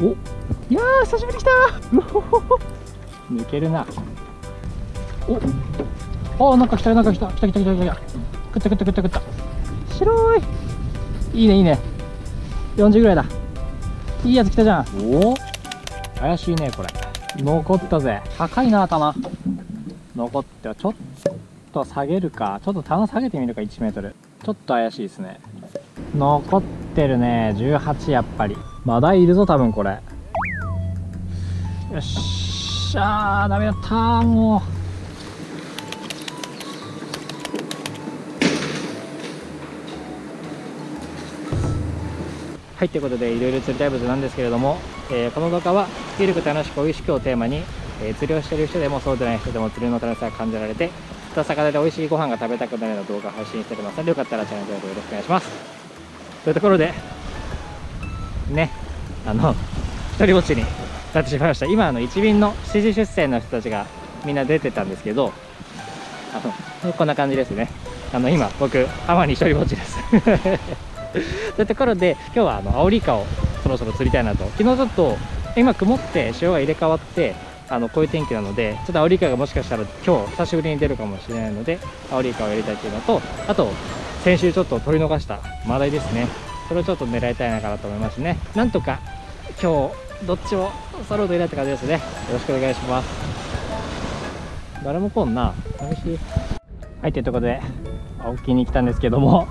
お、いやー久しぶりに来たー抜けるな。お、あ、なんか来た、なんか来た、来た来た来た来た来た、食った食った食った食った、白い、いいねいいね、40ぐらいだ、いいやつ来たじゃん。おお、怪しいねこれ、残ったぜ。高いな玉、残ってはちょっと下げるか、ちょっと棚下げてみるか、1メートル、ちょっと怪しいですね。残ってるね、18、やっぱりマダイいるぞ多分これ。よっしゃー、ダメだったー、もう。はい、ということでいろいろ釣りたい物なんですけれども、この動画は「ゆるく楽しく美味しく」をテーマに、釣りをしている人でもそうでない人でも釣りの楽しさが感じられて、釣った魚で美味しいご飯が食べたくなるような動画を配信しておりますので、よかったらチャンネル登録よろしくお願いします。というところでね、一人ぼっちになってしまいました。今一便の7時出船の人たちがみんな出てたんですけど、こんな感じですね。今僕奄美一人ぼっちですというところで、今日はアオリイカをそろそろ釣りたいなと。昨日ちょっと今曇って潮が入れ替わって、こういう天気なので、ちょっとアオリイカがもしかしたら今日久しぶりに出るかもしれないので、アオリイカをやりたいというのと、あと先週ちょっと取り逃したマダイですね、それをちょっと狙いたいなかなと思いますね。なんとか今日どっちを揃うといいなって感じですね。よろしくお願いします。誰も来んな、寂しい。はい、というところで青木に来たんですけども、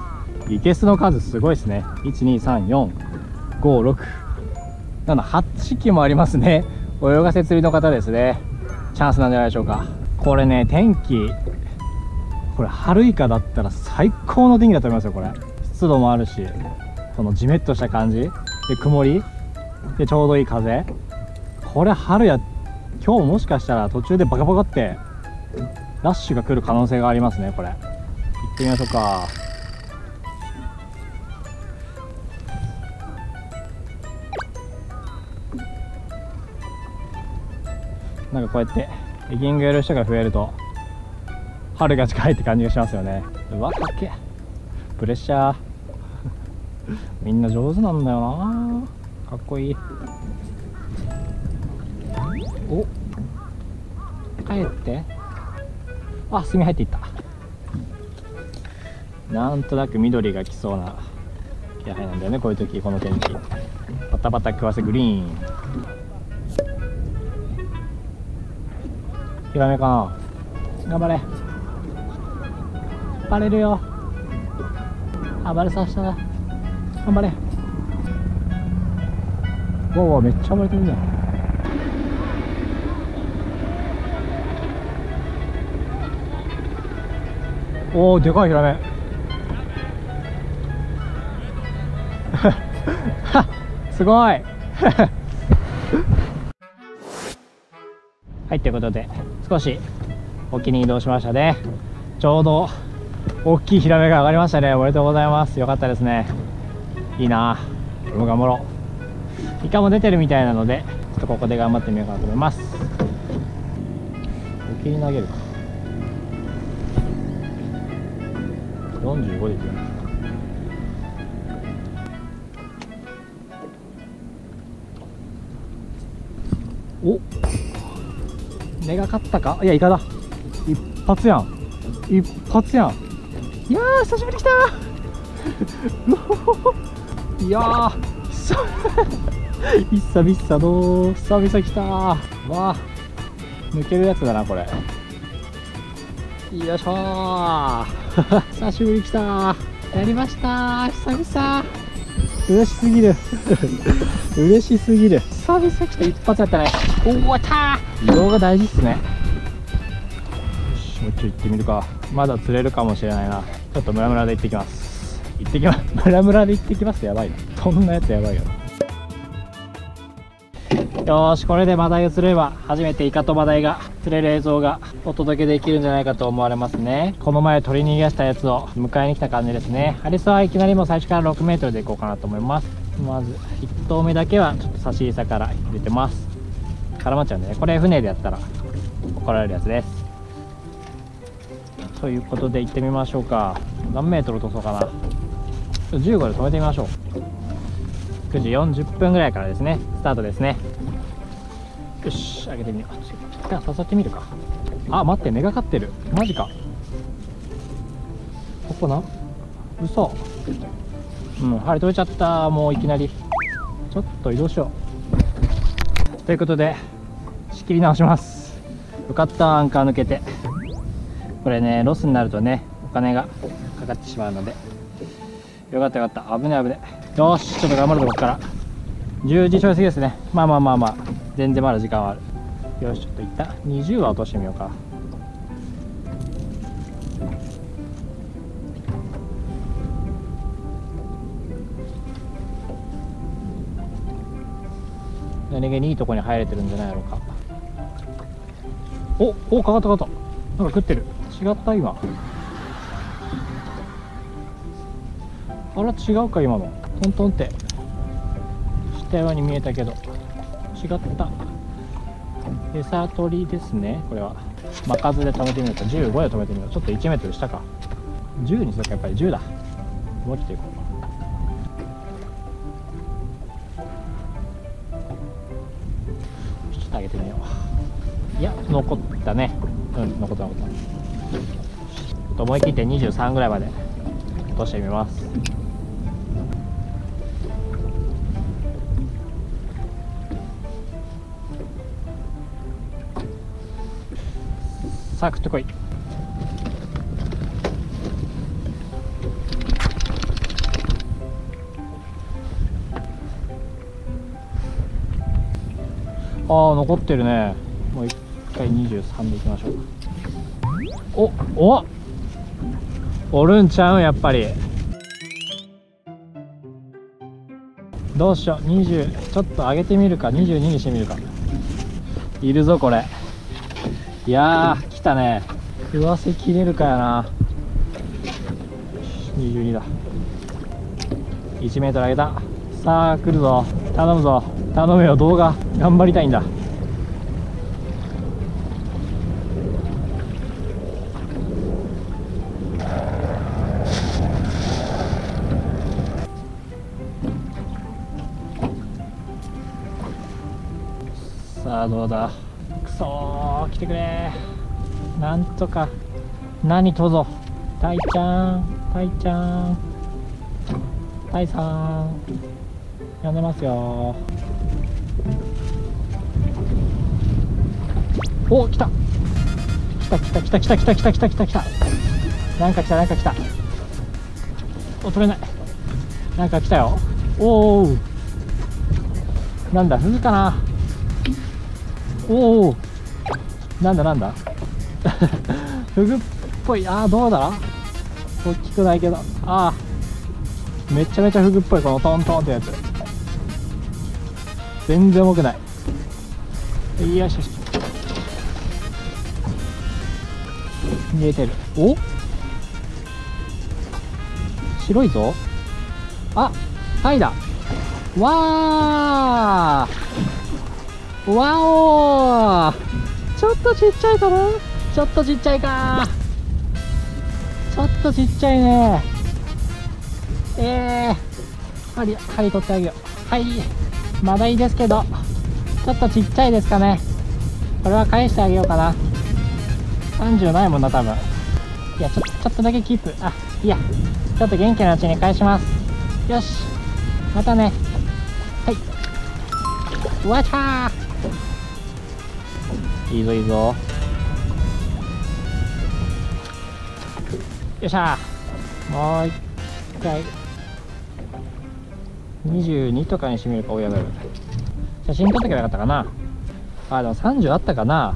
いけすの数すごいですね。123456788匹もありますね。泳がせ釣りの方ですね、チャンスなんじゃないでしょうか。これね、天気、これ春イカだったら最高の天気だと思いますよ。これ湿度もあるし、このジメッとした感じで、曇りでちょうどいい風、これ春や、今日もしかしたら途中でバカバカってラッシュが来る可能性がありますね。これ行ってみましょうか。なんかこうやってエギングやる人が増えると春が近いって感じがしますよね。うわ、かっけ、プレッシャーみんな上手なんだよな、かっこいい。お、帰って、あ、墨入っていった。なんとなく緑が来そうな気配なんだよね、こういう時、この天気。パタパタ食わせグリーン、ヒラメかな、頑張れ、引っ張れるよ、暴れさせたな、頑張れ。わわ、めっちゃ暴れてるじゃん。おお、でかいヒラメすごいはい、ということで少し沖に移動しましたね。ちょうど大きいヒラメが上がりましたね。おめでとうございます、よかったですね。いいな、俺も頑張ろう。イカも出てるみたいなので、ちょっとここで頑張ってみようかなと思います。沖に投げるか、45でいくよ。お、目がかったか、いやイカだ、一発やん、一発やん。いやー久しぶりに来たーいやー久々の、久々来たー。わあ、抜けるやつだなこれ。よいしょー久しぶりに来たー、やりましたー、久々、嬉しすぎる嬉しすぎる、久々来た、一発やったね。おお、たー、移動が大事っすね。よし、もうちょい行ってみるか、まだ釣れるかもしれないな。ちょっとムラムラで行ってきます、行ってきます、ムラムラで行ってきます。やばいな、そんなやつやばいよ。よし、これでマダイを釣れば初めてイカとマダイが釣れる映像がお届けできるんじゃないかと思われますね。この前取り逃がしたやつを迎えに来た感じですね。アリスはいきなりもう最初から 6メートル でいこうかなと思います。まず1投目だけはちょっと差し餌から入れてます。絡まっちゃうんでね、これ船でやったら怒られるやつです。ということで行ってみましょうか。何メートル落とそうかな、15で止めてみましょう。9時40分ぐらいからですね、スタートですね。よし、上げてみよう。一旦刺さってみるか。あ、待って、目がかってる。マジか。ここな、嘘。うん、針取れちゃった。もういきなり。ちょっと移動しよう。ということで、仕切り直します。よかった、アンカー抜けて。これね、ロスになるとね、お金がかかってしまうので。よかったよかった。危ね危ね。よし、ちょっと頑張るぞ、ここから。10時ちょい過ぎですね。まあまあまあまあ。全然まだ時間はある。よし、ちょっと一旦20は落としてみようか。何気にいいとこに入れてるんじゃないのか。おお、かかったかかった。なんか食ってる。違った今。あら、違うか今の。トントンってしたように見えたけど違った。餌取りですね。これは巻かずで止めてみるか。15で止めてみるか。ちょっと 1m 下か。10にするか。やっぱり10だ。もうちょっといこうか。ちょっと上げてみよう。いや、残ったね。うん、残った残った。ちょっと思い切って23ぐらいまで落としてみます。さあ食ってこい。あー、残ってるね。もう一回23でいきましょう。おっ、おるんちゃうん、やっぱり。どうしよう。20ちょっと上げてみるか。22にしてみるか。いるぞこれ。いやー、来たね。食わせきれるかやな。22だ。 1m 上げた。さあ来るぞ。頼むぞ、頼むよ。動画頑張りたいんだ。さあどうだ。くそー、来てくれー。なんとか。何とぞ。たいちゃん、たいちゃん、たいさん呼んでますよー。お、来た来た来た来た来た来た来た来た来た。なんか来た、なんか来た。お、取れない。なんか来たよ。おお、なんだ、フグかな。おお、なんだなんだフグっぽい。ああ、どうだ。大きくないけど、ああ、めちゃめちゃフグっぽい。このトントンってやつ全然重くない。よしよし、見えてる。お、白いぞ。あ、タイだ。わー、わおー、ちょっとちっちゃいかな。ちょっとちっちゃいか。ちょっとちっちゃいね。針取ってあげよう。はい、まだいいですけど、ちょっとちっちゃいですかね。これは返してあげようかな。30ないもんな多分。いや、ちょっとだけキープ。あ、いや、ちょっと元気なうちに返します。よし、またね。はい、わちゃー。いいぞいいぞ。よっしゃー。もう一回22とかにしてみるか。親が写真撮ってけばよかったかな。あ、でも30あったかな。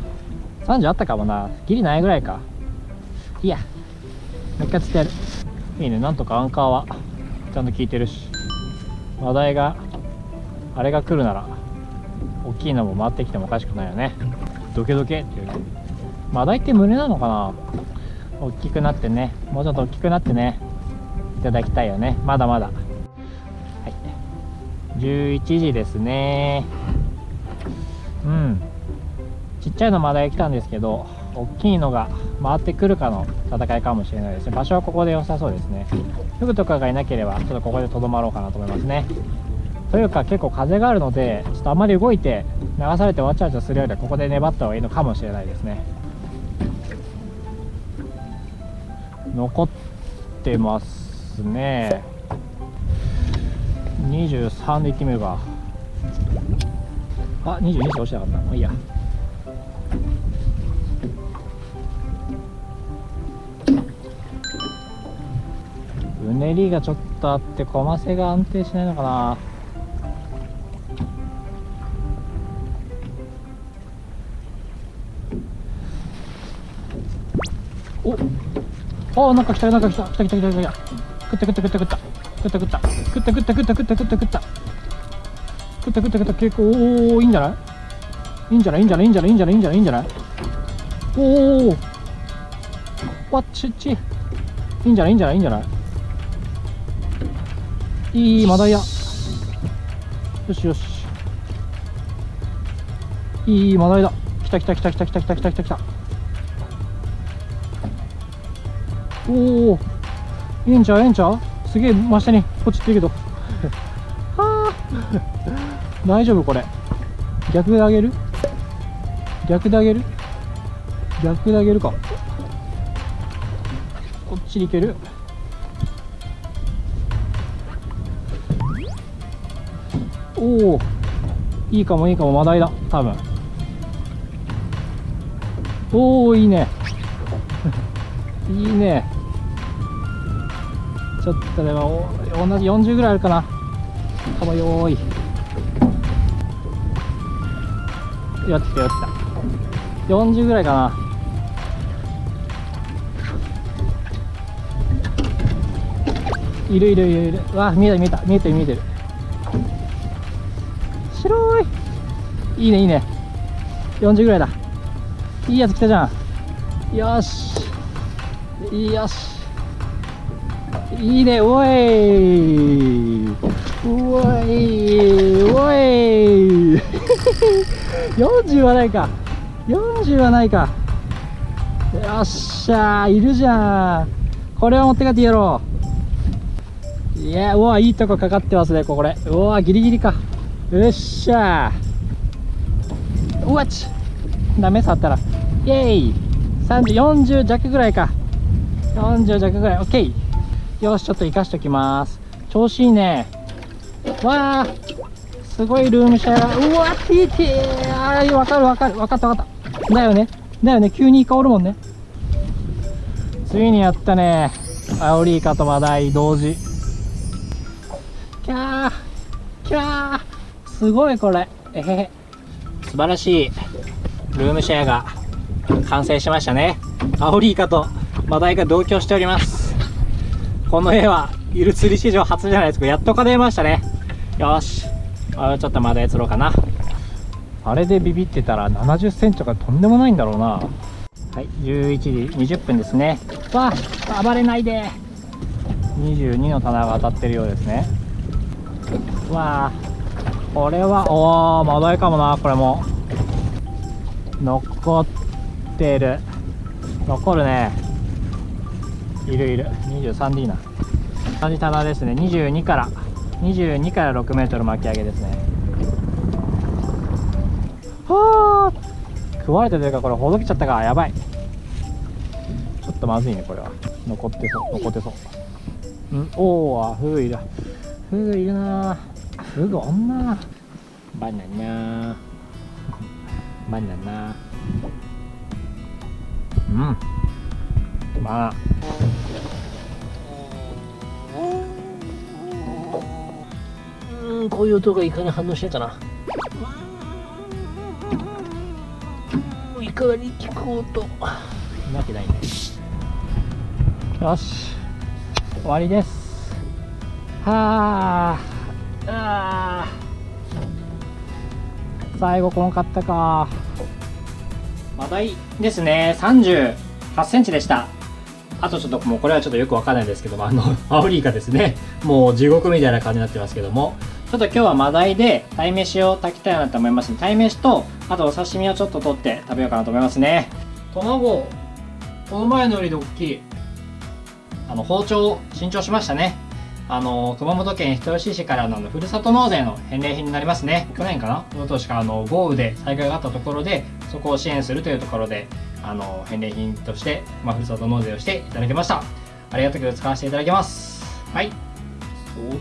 30あったかもな。ギリないぐらいか。いや、もう一回釣ってやる。いいね。なんとかアンカーはちゃんと効いてるし、話題があれが来るなら大きいのも回ってきてもおかしくないよね。ドケドケっていうね。マダイって胸なのかな。大きくなってね、もうちょっと大きくなってね、いただきたいよね。まだまだ。はい、11時ですね。うん、ちっちゃいのマダイ来たんですけど、大きいのが回ってくるかの戦いかもしれないですね。場所はここで良さそうですね。フグとかがいなければちょっとここでとどまろうかなと思いますね。というか結構風があるので、ちょっとあまり動いて流されてわちゃわちゃするよりはここで粘った方がいいのかもしれないですね。残ってますね。23で1匹目が、あ、22しか落ちなかった。まあいいや。うねりがちょっとあってコマセが安定しないのかな。お、あ、なんか来た、なんか来た、来た来た来た来た。食った食った食った食った。食った食った食った食った食った食った食った食った食った食った。結構、おお、いいんじゃない？いいんじゃないいいんじゃないいいんじゃないいいんじゃないいいんじゃないいいんじゃない。おお。わっちっち。いいんじゃないいいんじゃないいいんじゃない。いいマダイや。よしよし。いいマダイだ。来た来た来た来た来た来た来た来た来た。おお。いいんちゃういいんちゃう。すげえ真下にポチってるけどあ大丈夫これ逆であげる逆であげる逆であげるかこっちにいけるおおいいかもいいかもマダイだ多分おおいいねいいねちょっとでも同じ40ぐらいあるかな。かわよーい。やってきたやってきた。40ぐらいかな。いるいるいるいる。わ、見えた見えた見えてる見えてる。白い。いいねいいね。40ぐらいだ。いいやつ来たじゃん。よし。よし。いいね、おい、おい、おい、40はないか、40はないか、よっしゃー、いるじゃん、これを持って帰ってやろう、いや、うわ、いいとこかかってますね、これ、うわ、ギリギリか、よっしゃー、うわっち、ダメ、触ったら、イェイ、30、40弱ぐらいか、40弱ぐらい、オッケー。よし、ちょっと生かしておきます。調子いいね。わあ、すごいルームシェアが、うわー、ティーティー、あー、わかるわかる、わかったわかった。だよね、だよね、急にイカおるもんね。ついにやったね。アオリイカとマダイ同時。キャー、キャー、すごいこれ。えへへ。素晴らしいルームシェアが完成しましたね。アオリイカとマダイが同居しております。この絵はゆる釣り史上初じゃないですか。やっと金得ましたね。よし、あ、ちょっとまだやつろうかな。あれでビビってたら70センチとかとんでもないんだろうな。はい、11時20分ですね。わあ、暴れないで。22の棚が当たってるようですね。わあ、これはおお、マダイかもな。これも残ってる、残るね。いるいる。23でいいな。同じ棚ですね。22から6メートル巻き上げですね。はあ、食われてというかこれほどけちゃったか。やばい、ちょっとまずいね。これは残ってそう、残ってそう。うん、おお、あ、フグいる、フグいるな。フグおんな。バナナバナナ、うん、まあこういう音がイカに反応してたな。イカに聞く音なわけないね。よし、終わりです。はあ、あ、最後このかったか。マダイですね。38センチでした。あとちょっともうこれはちょっとよくわかんないですけども、アオリイカですね。もう地獄みたいな感じになってますけども、ちょっと今日はマダイで鯛飯を炊きたいなと思いますので、鯛飯とあとお刺身をちょっと取って食べようかなと思いますね。卵、この前のより大きい。包丁を新調しましたね。熊本県人吉市からのふるさと納税の返礼品になりますね。去年かな、おととしか豪雨で災害があったところで、そこを支援するというところで、返礼品として、ふるさと納税をしていただきました。ありがたく使わせていただきます。はい。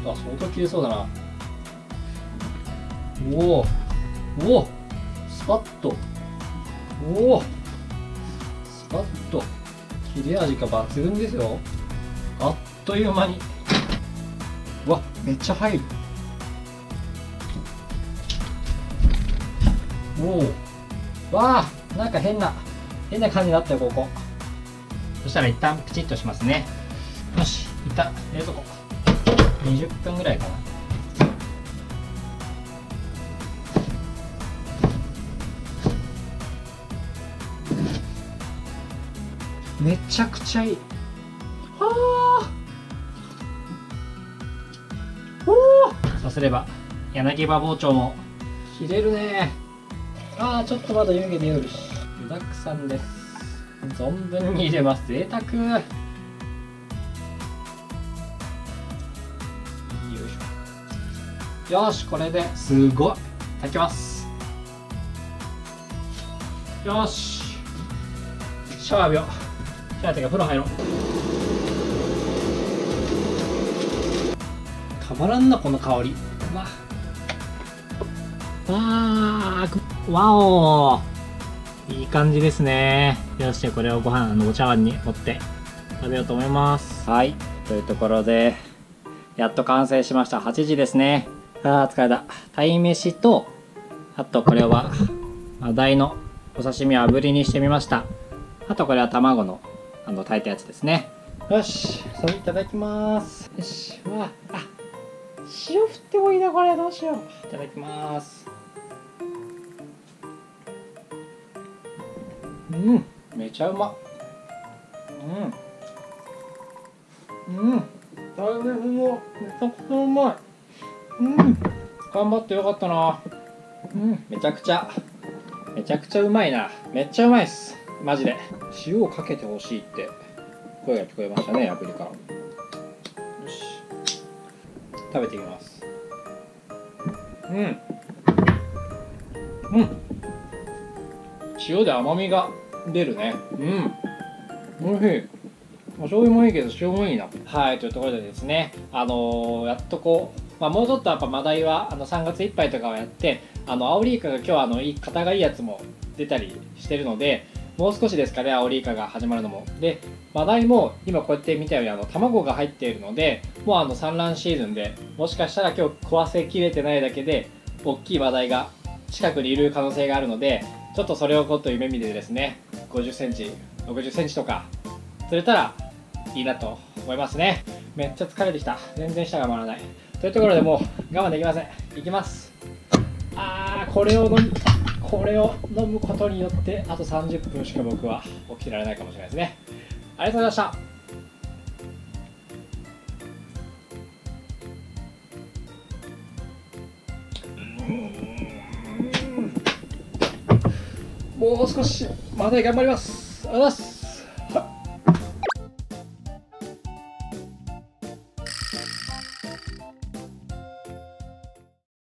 相当切れそうだな。おお、おお、スパッと。おお、スパッと。切れ味が抜群ですよ。あっという間に。うわ、めっちゃ入る。おお、わあ、なんか変な感じになったよ、ここ。そしたら一旦ピチッとしますね。よし、一旦冷蔵庫20分ぐらいかな。めちゃくちゃいい。はー、おー、そうすれば柳刃包丁も切れるね。ああ、ちょっとまだ湯気出よるし、具だくさんです。存分に入れます。贅沢。よいしょ。よし、これですごい。いただきます。よし、シャワー浴びよう。シャワーっていうか風呂入ろう。たまらんな、この香り。まあー、わおー、いい感じですね。よし、これをご飯お茶碗に盛って食べようと思います。はい、というところでやっと完成しました。8時ですね。あー、疲れた。鯛めしと、あとこれはマダイのお刺身を炙りにしてみました。あとこれは卵の炊いたやつですね。よし、それいただきます。よし、うわ、あ、塩振ってもいいな、これ。どうしよう。いただきます。うん、めちゃうま。うん、うん、大豆ふもめちゃくちゃうまい。うん、頑張ってよかったな。うん、めちゃくちゃうまいな。めっちゃうまいっす、マジで。塩をかけてほしいって声が聞こえましたね、アプリから。よし、食べていきます。うん、うん、塩で甘みが出るね。うん、おいしい。お醤油もいいけど塩もいいな。はい、というところでですね、やっとこう、もうちょっとやっぱマダイは3月いっぱいとかはやって、アオリイカが今日型がいいやつも出たりしてるので、もう少しですかね、アオリイカが始まるのも。で、マダイも今こうやって見たように卵が入っているので、もう産卵シーズンで、もしかしたら今日食わせきれてないだけで大きいマダイが近くにいる可能性があるので、ちょっとそれを夢見てですね、50センチ、60センチとか釣れたらいいなと思いますね。めっちゃ疲れてきた。全然舌が回らない。というところで、もう我慢できません。いきます。あー、これを飲むことによって、あと30分しか僕は起きてられないかもしれないですね。ありがとうございました。もう少しまで頑張ります。ありがとうございます。